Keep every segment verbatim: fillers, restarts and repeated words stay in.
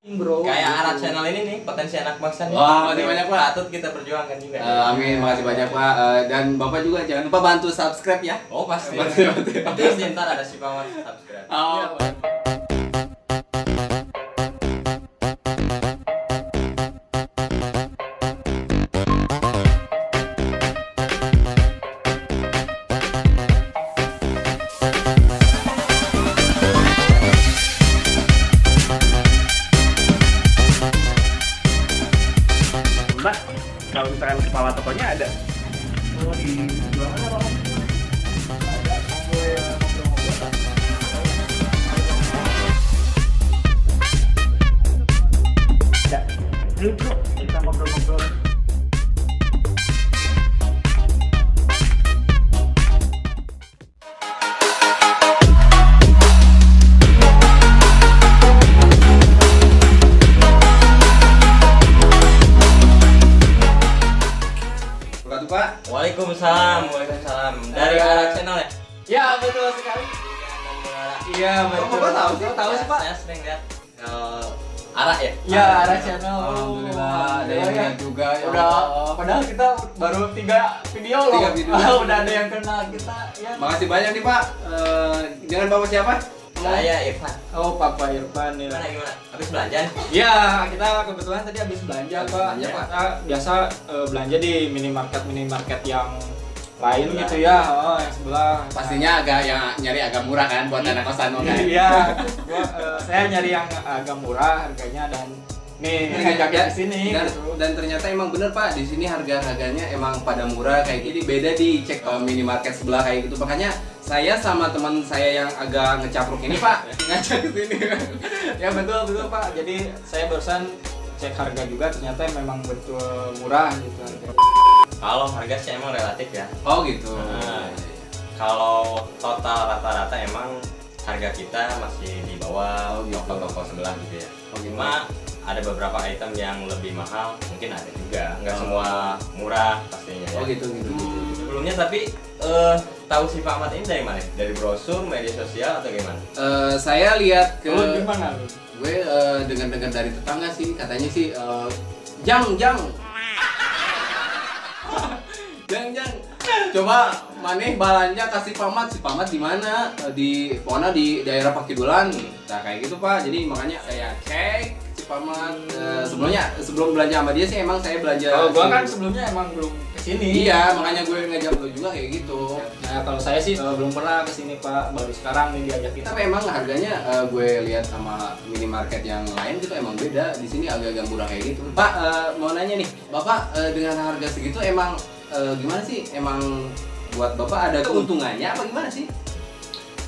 Bro. Kayak Ara Channel ini nih potensi anak bangsa. Wah, makasih banyak Pak. Patut kita perjuangkan juga. Uh, amin, makasih banyak Pak. Uh, dan Bapak juga jangan lupa bantu subscribe ya. Oh pasti. Pasti, pasti. Pasti ntar ada Sipamart subscribe. Oh. Ya, Mbak, kalau misalkan kepala tokonya ada? Oh, di belakang apa? Ada, ngobrol-ngobrolan. Ada, ini bro, kita ngobrol-ngobrol. Pak. Waalaikumsalam, waalaikumsalam. Dari Ara Channel ya? Ya betul sekali. Iya betul. Kok tahu sih? Tahu sih Pak? Saya sering lihat Ara ya. Iya Ara Channel. Alhamdulillah. Ada yang kenal juga. Udah. Padahal kita baru tiga video loh. Tiga video. Udah ada yang kenal kita. Makasih banyak nih Pak. Jangan bawa siapa? Saya Irfan. Oh, Papa Irfan nih. Gimana gimana? Habis belanja nih? Iya, kita kebetulan tadi habis belanja, Pak. Ya, Pak. Kita biasa uh, belanja di minimarket-minimarket yang lain sebelah. Gitu ya. Oh, yang sebelah. Pastinya nah. agak yang nyari agak murah kan buat anak kosan kan. Iya. Gua uh, saya nyari yang agak murah harganya dan nih ngajak ke sini dan, gitu. Dan ternyata emang bener Pak, di sini harga-harganya emang pada murah kayak gini, beda di cek uh, minimarket sebelah kayak gitu. Makanya saya sama teman saya yang agak ngecapruk ini Pak ngajak ke sini. Ya betul betul Pak. Jadi saya barusan cek harga juga ternyata memang betul murah gitu. Kalau harga sih emang relatif ya. Oh gitu. Nah, kalau total rata-rata emang harga kita masih di bawah toko-toko sebelah gitu ya. Cuma ada beberapa item yang lebih mahal, mungkin ada juga, nggak oh. semua murah pastinya. Oh ya. gitu gitu. Hmm. Sebelumnya tapi uh, tahu si Pak Ahmad ini dari mana? Dari brosur, media sosial atau gimana? Uh, saya lihat ke. Oh, gimana lu? Gue uh, dengar-dengar dari tetangga sih, katanya sih uh, jang jang. jang jang. Coba maneh balanja kasih Pamat, si Pamat di mana? Di Pona di daerah Pakidulan. Nah kayak gitu Pak. Jadi makanya saya cek Pamat uh, sebelumnya sebelum belanja sama dia sih emang saya belanja. Kalau gua kan sebelumnya emang belum kesini. Iya, makanya gue ngajak lo juga kayak gitu. Nah, kalau saya sih uh, belum pernah kesini Pak, baru sekarang nih diajakin. Tapi emang harganya uh, gue lihat sama minimarket yang lain gitu emang beda. Di sini agak-agak murah kayak gitu. Pak, uh, mau nanya nih, Bapak uh, dengan harga segitu emang uh, gimana sih? Emang buat Bapak ada keuntungannya apa gimana sih?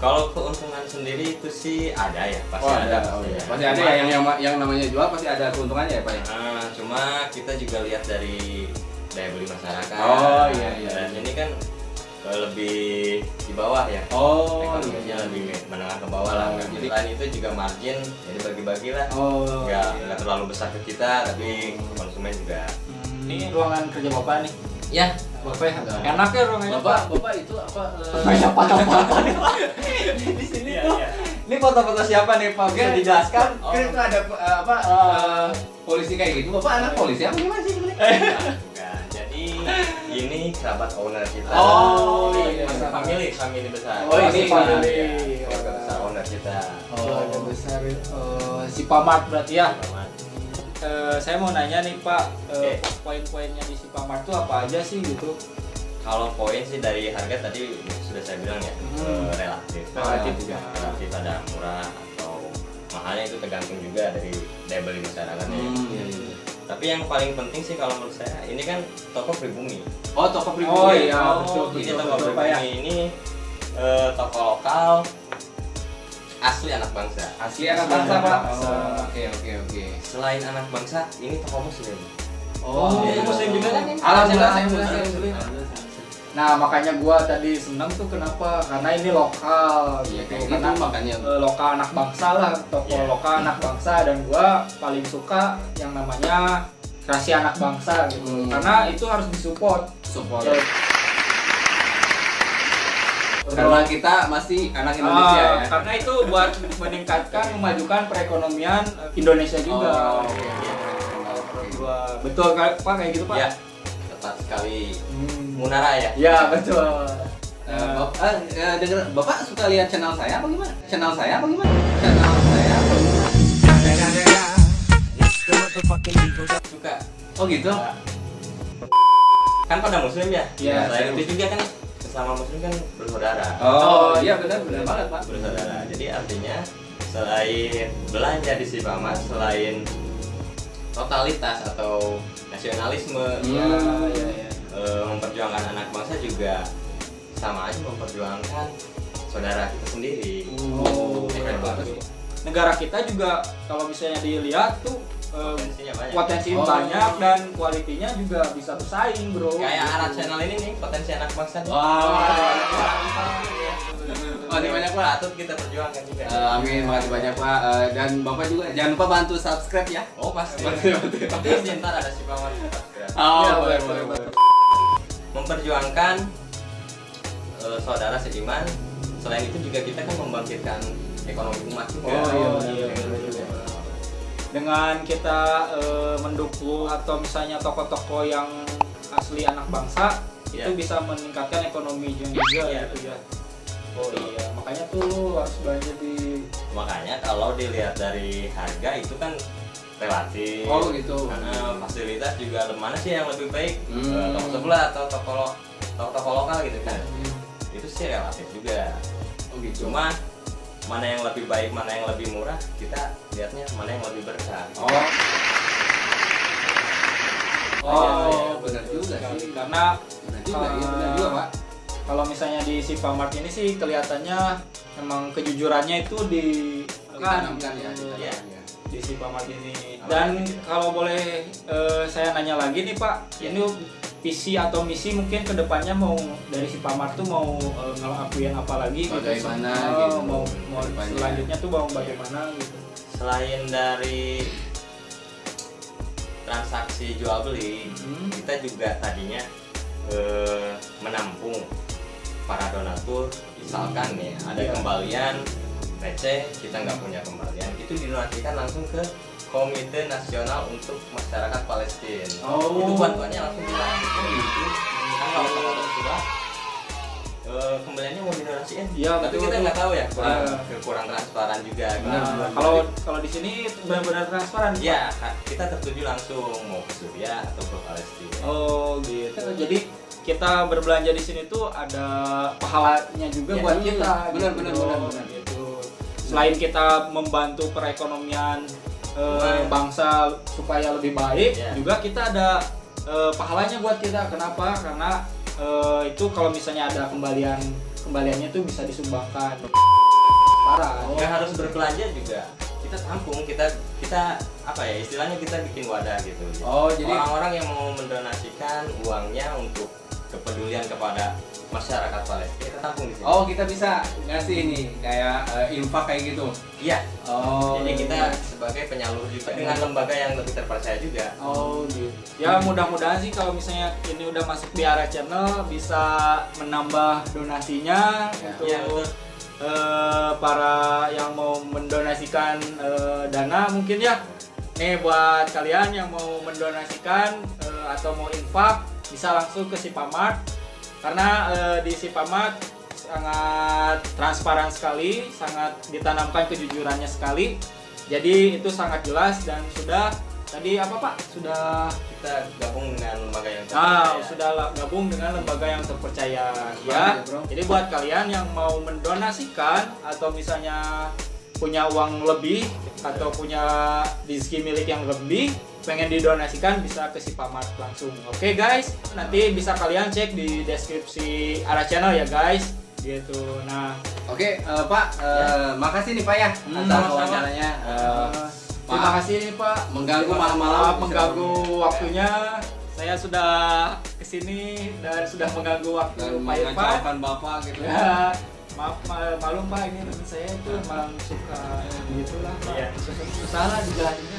Kalau keuntungan sendiri itu sih ada ya, pasti oh, ada, ada. Oh, ya. Pasti ada ya, yang, yang yang namanya jual pasti ada keuntungannya ya Pak ya? Nah, cuma kita juga lihat dari daya beli masyarakat. Oh iya iya. Dan ini kan lebih di bawah ya. Oh. Ekonominya iya. lebih menengah ke bawah lah. Kan. Jadi selain itu juga margin, jadi bagi-bagi lah. Oh. Nggak, iya. nggak terlalu besar ke kita, tapi konsumen juga. Hmm. Ini ruangan kerja Bapak nih? Ya. Bapak enak ya ruangannya Bapak. Bapak itu apa? Banyak foto-foto nih Pak. Di sini tuh. Ini foto-foto siapa nih Pak? Bisa dijelaskan? Kan itu ada apa? Polisi kayak gitu. Bapak anak polisi apa gimana sih sebenarnya? Jadi ini kerabat owner kita. Oh iya. Family, family besar. Oh ini family. Keluarga besar owner kita. Keluarga besar Sipamart berarti ya. Uh, saya mau nanya nih Pak, uh, okay. poin-poinnya di Sipamart itu apa aja sih gitu? Kalau poin sih dari harga tadi sudah saya bilang ya, hmm. uh, relatif, oh, relatif juga, relatif ada murah atau mahalnya itu tergantung juga dari daya beli masyarakatnya. Hmm. Ya. Tapi yang paling penting sih kalau menurut saya ini kan toko pribumi. Oh toko pribumi. Oh iya. Oh, betul, ini betul, toko betul, pribumi ya. Ini uh, toko lokal. Asli anak bangsa. Asli anak bangsa, Pak. Oke, oke, oke. Selain anak bangsa, ini toko muslim. Oh, ini muslim juga kan? Alhamdulillah saya muslim. Nah, makanya gua tadi senang tuh kenapa? Karena ini lokal. Iya, karena makanya lokal anak bangsa lah, toko lokal anak bangsa dan gua paling suka yang namanya kreasi anak bangsa gitu. Karena itu harus disupport. Support. Kendala kita masih anak Indonesia ah, ya. Karena itu buat meningkatkan memajukan perekonomian Indonesia juga. Oh, iya, iya. Wah, betul Pak, kayak gitu Pak? Ya, tepat sekali. Hmm. Munara ya? Ya, betul. Uh, Bapak, uh, denger, Bapak suka lihat channel saya apa gimana? Channel saya apa gimana? Channel saya apa gimana? Suka. Oh gitu? Nah. Kan pada muslim ya? Iya, saya itu juga kan sesama muslim kan bersaudara. Oh iya, benar, benar banget Pak. Bersaudara, jadi artinya selain belanja di Sipamart, selain totalitas atau nasionalisme hmm, ya, ya, ya. E, memperjuangkan anak bangsa juga sama aja memperjuangkan saudara kita sendiri. Oh, ya, banget. Negara kita juga kalau misalnya dilihat tuh potensinya banyak, potensinya oh, banyak iya. Dan kualitinya juga bisa bersaing bro. Kayak Ara Channel ini nih potensi anak bangsa. Wow. Oh, makasih banyak Pak, atut kita perjuangkan juga. Uh, amin, makasih banyak Pak. Uh, dan Bapak juga jangan lupa bantu subscribe ya. Oh pasti. Pasti. Pasti ntar ada Sipamart subscribe. Oh boleh boleh boleh. Memperjuangkan uh, saudara seiman. Selain itu juga kita kan membangkitkan ekonomi umat juga. Oh iya. iya, iya. Dengan kita e, mendukung atau misalnya tokoh-tokoh yang asli anak bangsa yeah. Itu bisa meningkatkan ekonomi juga yeah. Gitu ya. Oh iya, makanya tuh harus belanja di. Makanya kalau dilihat dari harga itu kan relatif. Oh gitu. Karena fasilitas juga mana sih yang lebih baik hmm. Toko sebelah atau toko toko lokal gitu kan? Hmm. Itu sih relatif juga. Oh gitu. Cuma mana yang lebih baik, mana yang lebih murah, kita lihatnya mana yang lebih berkah. Oh, oh benar juga sih. Karena benar juga, uh, ya, benar juga Pak. Kalau misalnya di Sipamart ini sih kelihatannya memang kejujurannya itu di kan, kan ya, ya, ya. Di Sipamart ini. Dan kalau boleh uh, saya nanya lagi nih Pak, ya. Ini visi atau misi mungkin kedepannya mau dari Sipamart tuh mau uh, ngelakuin apa lagi gitu, bagaimana gitu, mau, mau selanjutnya tuh mau bagaimana gitu. Selain dari transaksi jual beli hmm. Kita juga tadinya uh, menampung para donatur misalkan hmm. Ya ada yeah. Kembalian receh kita nggak punya kembalian itu didonasikan langsung ke Komite Nasional untuk Masyarakat Palestina. Oh. Itu bantuannya langsung bilang gitu. Kan kalau sama sudah eh kembaliannya mau didonasikan. Ya, tapi betul, kita nggak tahu ya, kurang, uh, kurang transparan juga. Nah, nah, kalau kalau di sini benar-benar transparan. Ya, kita tertuju langsung mau ke Suriah atau ke Palestina. Oh, gitu. Jadi kita berbelanja di sini tuh ada pahalanya juga ya, buat iya, kita. Benar-benar gitu. Benar-benar gitu. Selain kita membantu perekonomian Uh, bangsa supaya lebih baik yeah. Juga kita ada uh, pahalanya buat kita. Kenapa? Karena uh, itu kalau misalnya ada kembalian kembaliannya itu bisa disumbangkan. Parah. Nggak harus berbelanja juga. Kita tampung, kita kita apa ya istilahnya kita bikin wadah gitu. Oh jadi orang-orang yang mau mendonasikan uangnya untuk kepedulian kepada masyarakat Palestina kita tampung di sini. Oh kita bisa ngasih ini kayak uh, infak kayak gitu. Iya. Oh. Jadi kita sebagai penyalur juga dengan lembaga yang lebih terpercaya juga. Oh gitu. Ya mudah-mudahan sih kalau misalnya ini udah masuk di Ara Channel bisa menambah donasinya ya. Untuk ya, uh, para yang mau mendonasikan uh, dana mungkin ya. Nih buat kalian yang mau mendonasikan uh, atau mau infak bisa langsung ke Sipamart karena e, di Sipamart sangat transparan sekali, sangat ditanamkan kejujurannya sekali. Jadi itu sangat jelas dan sudah tadi apa Pak? Sudah kita gabung dengan lembaga yang terpercaya. Ah, sudah gabung dengan lembaga yang terpercaya ya. Jadi buat kalian yang mau mendonasikan atau misalnya punya uang lebih atau punya rezeki milik yang lebih pengen didonasikan bisa ke Sipamart langsung. Oke okay, guys, nanti bisa kalian cek di deskripsi Ara Channel ya guys. Gitu. Nah, oke okay, uh, Pak, uh, ya. Makasih nih Pak ya hmm, atas wawancaranya. Uh, terima kasih nih Pak, mengganggu malam-malam, mengganggu waktunya. Ya. Saya sudah kesini dan sudah mengganggu waktu Pak Irfan Bapak gitu. Ya. Maaf malum Pak, ini teman saya itu memang suka gitulah Pak. Iya. Salah dijelasin.